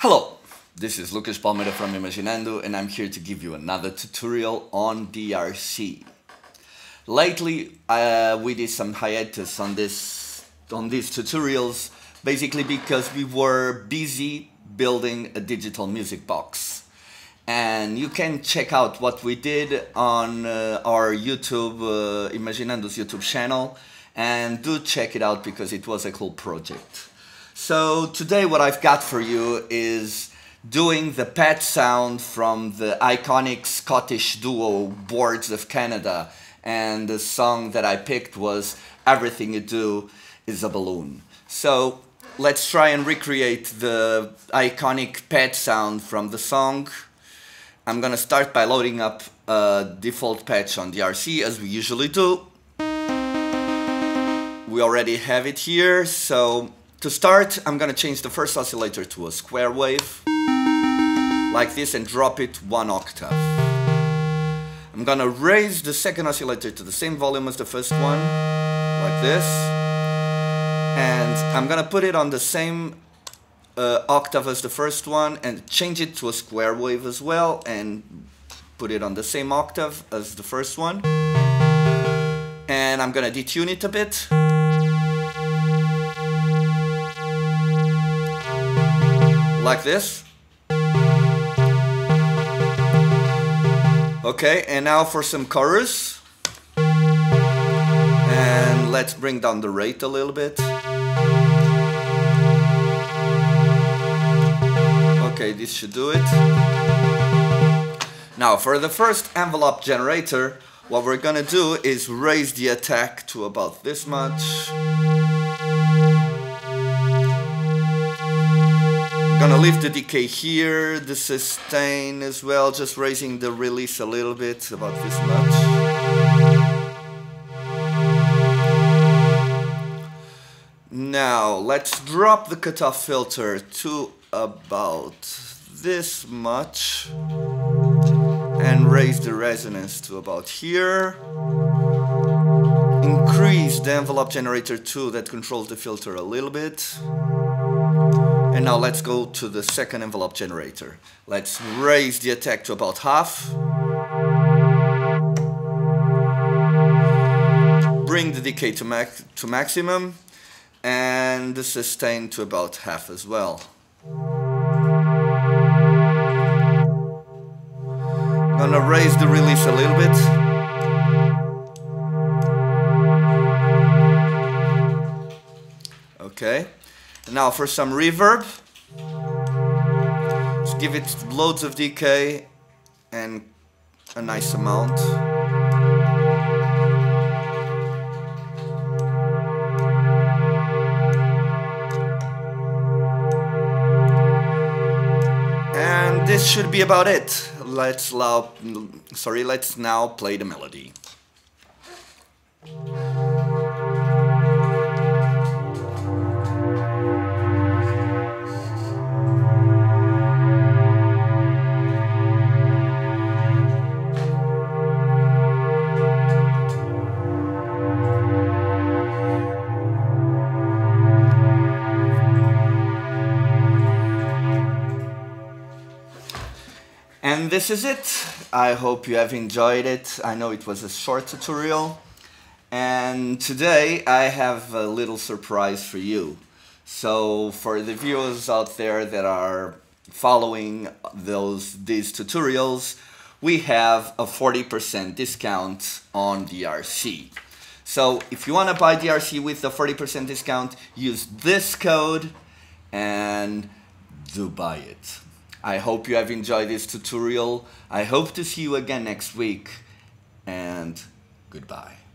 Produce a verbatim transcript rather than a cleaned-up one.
Hello, this is Lucas Palmeira from Imaginando, and I'm here to give you another tutorial on D R C. Lately, uh, we did some hiatus on this on these tutorials, basically because we were busy building a digital music box. And you can check out what we did on uh, our YouTube, uh, Imaginando's YouTube channel, and do check it out because it was a cool project. So today what I've got for you is doing the pet sound from the iconic Scottish duo Boards of Canada, and the song that I picked was Everything You Do Is a Balloon. So let's try and recreate the iconic pet sound from the song. I'm gonna start by loading up a default patch on D R C as we usually do. We already have it here, so to start, I'm gonna change the first oscillator to a square wave, like this, and drop it one octave. I'm gonna raise the second oscillator to the same volume as the first one, like this, and I'm gonna put it on the same uh, octave as the first one and change it to a square wave as well, and put it on the same octave as the first one, and I'm gonna detune it a bit. Like this. Okay, and now for some chorus. And let's bring down the rate a little bit. Okay, this should do it. Now for the first envelope generator, what we're gonna do is raise the attack to about this much. Gonna leave the decay here, the sustain as well, just raising the release a little bit, about this much. Now let's drop the cutoff filter to about this much and raise the resonance to about here. Increase the envelope generator two that controls the filter a little bit. And now let's go to the second envelope generator. Let's raise the attack to about half. Bring the decay to, max to maximum and the sustain to about half as well. I'm gonna raise the release a little bit. Okay. Now for some reverb, just give it loads of decay and a nice amount. And this should be about it. Let's loud, sorry, let's now play the melody. And this is it. I hope you have enjoyed it. I know it was a short tutorial. And today I have a little surprise for you. So for the viewers out there that are following those these tutorials, we have a forty percent discount on D R C. So if you want to buy D R C with the forty percent discount, use this code and do buy it. I hope you have enjoyed this tutorial. I hope to see you again next week, and goodbye.